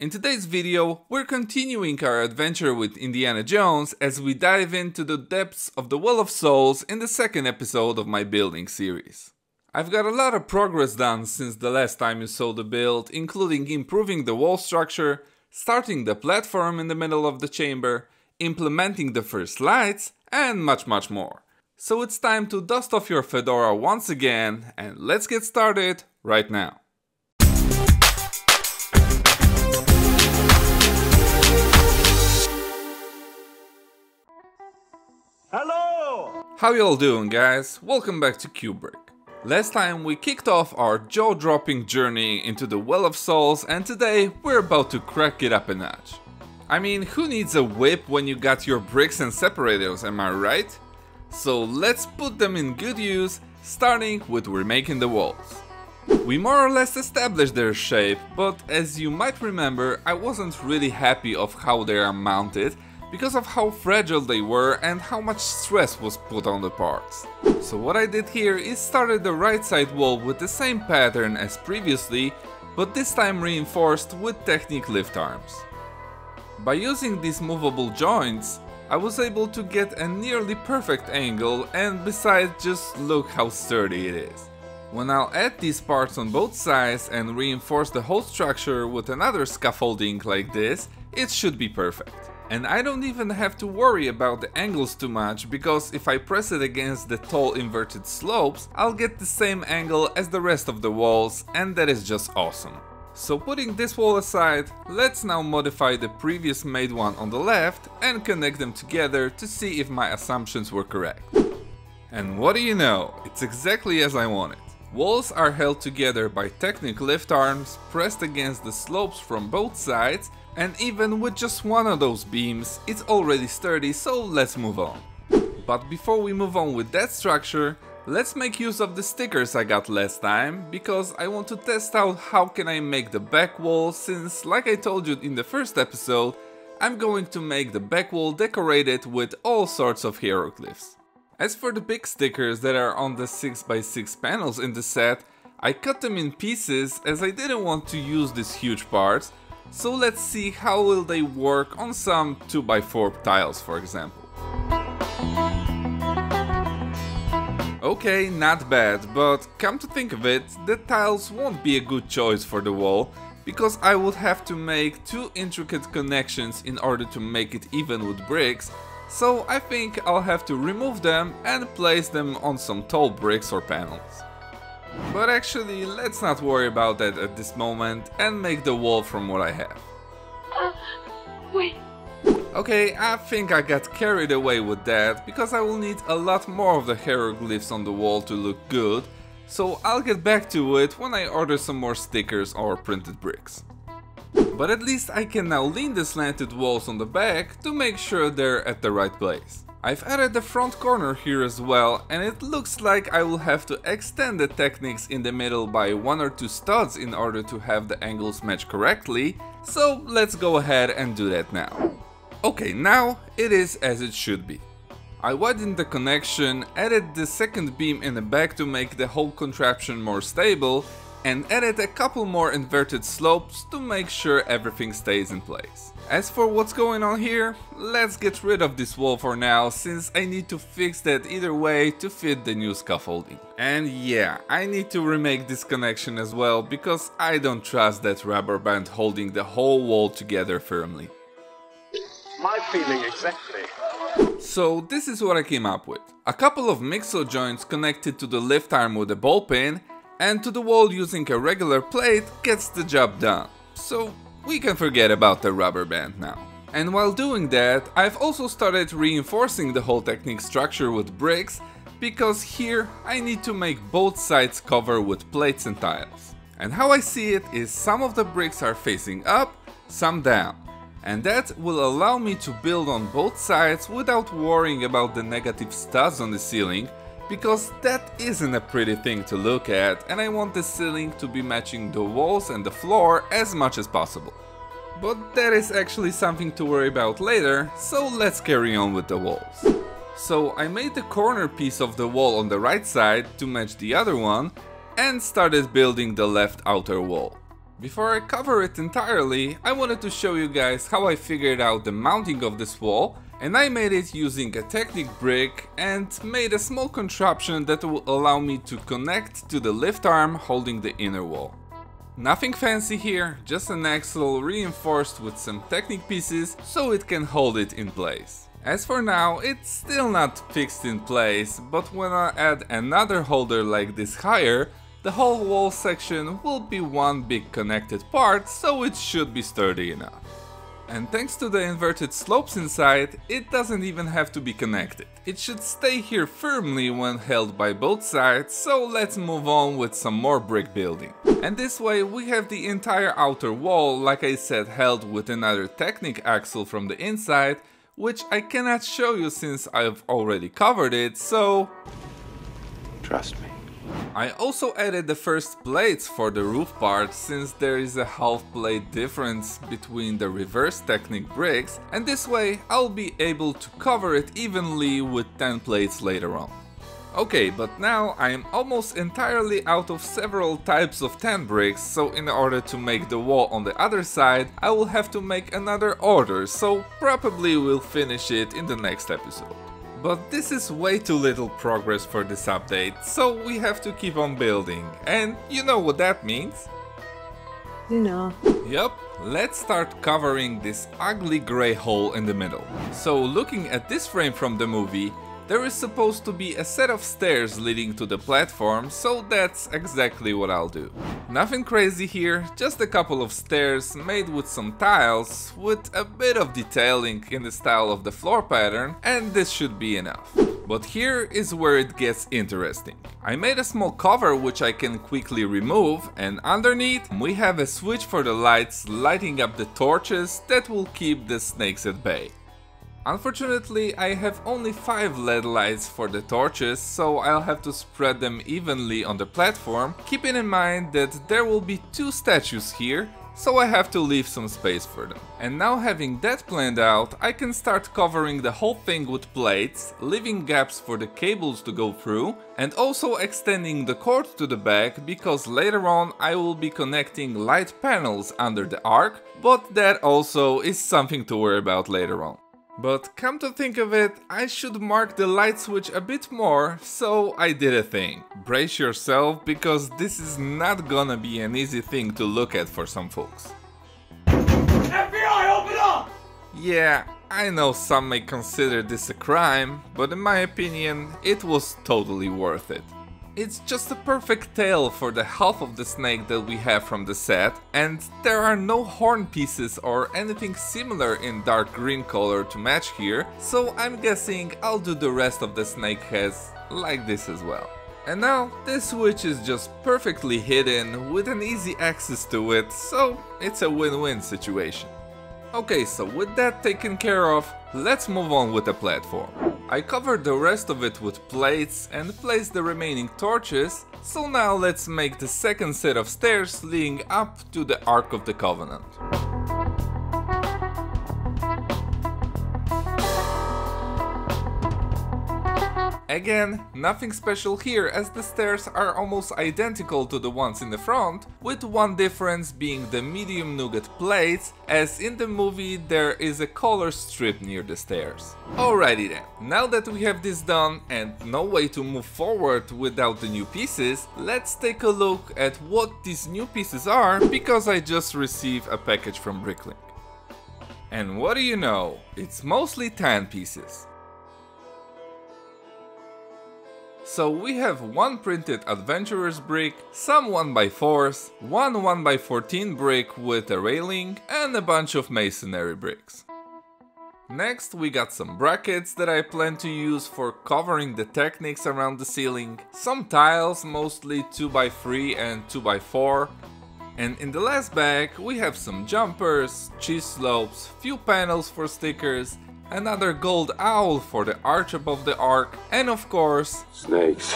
In today's video, we're continuing our adventure with Indiana Jones as we dive into the depths of the Well of Souls in the second episode of my building series. I've got a lot of progress done since the last time you saw the build, including improving the wall structure, starting the platform in the middle of the chamber, implementing the first lights, and much more. So it's time to dust off your fedora once again, and let's get started right now. Hello! How y'all doing, guys? Welcome back to Cube Brick. Last time we kicked off our jaw-dropping journey into the Well of Souls, and today we're about to crack it up a notch. I mean, who needs a whip when you got your bricks and separators, am I right? So let's put them in good use, starting with remaking the walls. We more or less established their shape, but as you might remember, I wasn't really happy of how they are mounted, because of how fragile they were and how much stress was put on the parts. So what I did here is started the right side wall with the same pattern as previously, but this time reinforced with Technic lift arms. By using these movable joints, I was able to get a nearly perfect angle, and besides, just look how sturdy it is. When I'll add these parts on both sides and reinforce the whole structure with another scaffolding like this, it should be perfect. And I don't even have to worry about the angles too much, because if I press it against the tall inverted slopes, I'll get the same angle as the rest of the walls, and that is just awesome. So putting this wall aside, let's now modify the previous made one on the left and connect them together to see if my assumptions were correct. And what do you know, it's exactly as I wanted. Walls are held together by Technic lift arms pressed against the slopes from both sides, and even with just one of those beams, it's already sturdy, so let's move on. But before we move on with that structure, let's make use of the stickers I got last time, because I want to test out how can I make the back wall, since like I told you in the first episode, I'm going to make the back wall decorated with all sorts of hieroglyphs. As for the big stickers that are on the 6x6 panels in the set, I cut them in pieces as I didn't want to use these huge parts, so let's see how will they work on some 2x4 tiles, for example. Okay, not bad, but come to think of it, the tiles won't be a good choice for the wall, because I would have to make two intricate connections in order to make it even with bricks. So I think I'll have to remove them and place them on some tall bricks or panels. But actually, let's not worry about that at this moment and make the wall from what I have. Wait. Okay, I think I got carried away with that, because I will need a lot more of the hieroglyphs on the wall to look good, so I'll get back to it when I order some more stickers or printed bricks. But at least I can now lean the slanted walls on the back to make sure they're at the right place. I've added the front corner here as well, and it looks like I will have to extend the Technics in the middle by one or two studs in order to have the angles match correctly, so let's go ahead and do that now. Okay, now it is as it should be. I widened the connection, added the second beam in the back to make the whole contraption more stable, and added a couple more inverted slopes to make sure everything stays in place. As for what's going on here, let's get rid of this wall for now, since I need to fix that either way to fit the new scaffolding. And yeah, I need to remake this connection as well, because I don't trust that rubber band holding the whole wall together firmly. My feeling exactly. So this is what I came up with. A couple of mixo joints connected to the lift arm with a ball pin, and to the wall using a regular plate gets the job done. So we can forget about the rubber band now. And while doing that, I've also started reinforcing the whole Technic structure with bricks, because here I need to make both sides cover with plates and tiles. And how I see it is some of the bricks are facing up, some down. And that will allow me to build on both sides without worrying about the negative studs on the ceiling, because that isn't a pretty thing to look at, and I want the ceiling to be matching the walls and the floor as much as possible. But that is actually something to worry about later, so let's carry on with the walls. So I made the corner piece of the wall on the right side to match the other one, and started building the left outer wall. Before I cover it entirely, I wanted to show you guys how I figured out the mounting of this wall, and I made it using a Technic brick and made a small contraption that will allow me to connect to the lift arm holding the inner wall. Nothing fancy here, just an axle reinforced with some Technic pieces so it can hold it in place. As for now, it's still not fixed in place, but when I add another holder like this higher, the whole wall section will be one big connected part, so it should be sturdy enough. And thanks to the inverted slopes inside, it doesn't even have to be connected. It should stay here firmly when held by both sides, so let's move on with some more brick building. And this way we have the entire outer wall, like I said, held with another Technic axle from the inside, which I cannot show you since I've already covered it, so... trust me. I also added the first plates for the roof part, since there is a half plate difference between the reverse Technic bricks, and this way I'll be able to cover it evenly with 10 plates later on. Okay, but now I'm almost entirely out of several types of 10 bricks, so in order to make the wall on the other side, I will have to make another order, so probably we'll finish it in the next episode. But this is way too little progress for this update, so we have to keep on building, and you know what that means. You know. Yup, let's start covering this ugly grey hole in the middle. So looking at this frame from the movie, there is supposed to be a set of stairs leading to the platform, so that's exactly what I'll do. Nothing crazy here, just a couple of stairs made with some tiles, with a bit of detailing in the style of the floor pattern, and this should be enough. But here is where it gets interesting. I made a small cover which I can quickly remove, and underneath we have a switch for the lights lighting up the torches that will keep the snakes at bay. Unfortunately, I have only 5 LED lights for the torches, so I'll have to spread them evenly on the platform, keeping in mind that there will be 2 statues here, so I have to leave some space for them. And now, having that planned out, I can start covering the whole thing with plates, leaving gaps for the cables to go through, and also extending the cord to the back, because later on I will be connecting light panels under the arc, but that also is something to worry about later on. But come to think of it, I should mark the light switch a bit more, so I did a thing. Brace yourself, because this is not gonna be an easy thing to look at for some folks. FBI, open up! Yeah, I know some may consider this a crime, but in my opinion, it was totally worth it. It's just a perfect tail for the half of the snake that we have from the set, and there are no horn pieces or anything similar in dark green color to match here, so I'm guessing I'll do the rest of the snake heads like this as well. And now this switch is just perfectly hidden with an easy access to it, so it's a win-win situation. Okay, so with that taken care of, let's move on with the platform. I covered the rest of it with plates and placed the remaining torches, so now let's make the second set of stairs leading up to the Ark of the Covenant. Again, nothing special here, as the stairs are almost identical to the ones in the front, with one difference being the medium nougat plates, as in the movie there is a color strip near the stairs. Alrighty then, now that we have this done and no way to move forward without the new pieces, let's take a look at what these new pieces are, because I just received a package from Bricklink. And what do you know, it's mostly tan pieces. So we have one printed adventurer's brick, some 1x4s, one 1x14 brick with a railing, and a bunch of masonry bricks. Next we got some brackets that I plan to use for covering the Technics around the ceiling, some tiles, mostly 2x3 and 2x4, and in the last bag we have some jumpers, cheese slopes, few panels for stickers, another gold owl for the arch above the arc, and of course... snakes.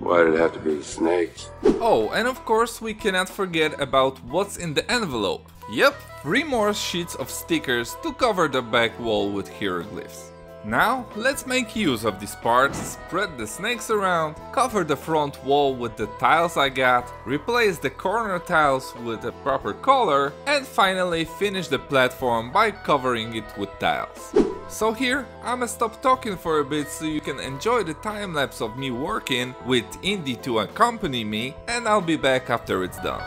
Why did it have to be snakes? Oh, and of course we cannot forget about what's in the envelope. Yep, 3 more sheets of stickers to cover the back wall with hieroglyphs. Now, let's make use of these parts, spread the snakes around, cover the front wall with the tiles I got, replace the corner tiles with a proper color, and finally finish the platform by covering it with tiles. So here, I'ma stop talking for a bit so you can enjoy the time-lapse of me working with Indy to accompany me, and I'll be back after it's done.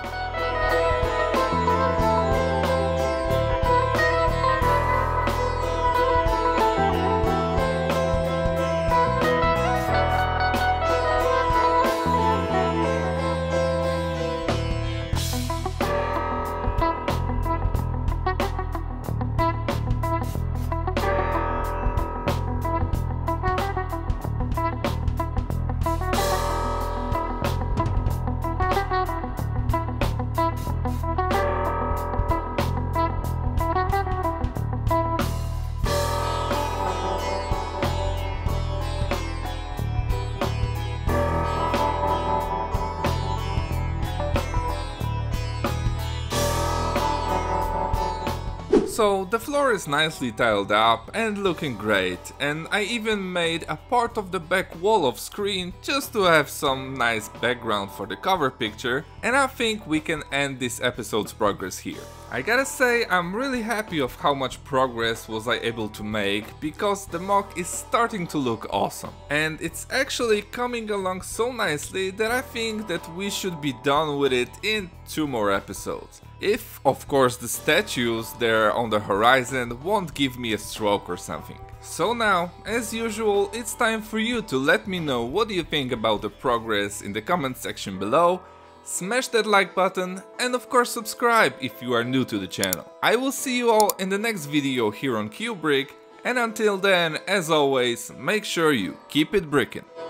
So the floor is nicely tiled up and looking great, and I even made a part of the back wall of screen just to have some nice background for the cover picture, and I think we can end this episode's progress here. I gotta say, I'm really happy of how much progress was I able to make, because the MOC is starting to look awesome. And it's actually coming along so nicely that I think that we should be done with it in 2 more episodes. If, of course, the statues there on the horizon won't give me a stroke or something. So now, as usual, it's time for you to let me know what do you think about the progress in the comment section below. Smash that like button, and of course subscribe if you are new to the channel. I will see you all in the next video here on Cube Brick, and until then, as always, make sure you keep it brickin'.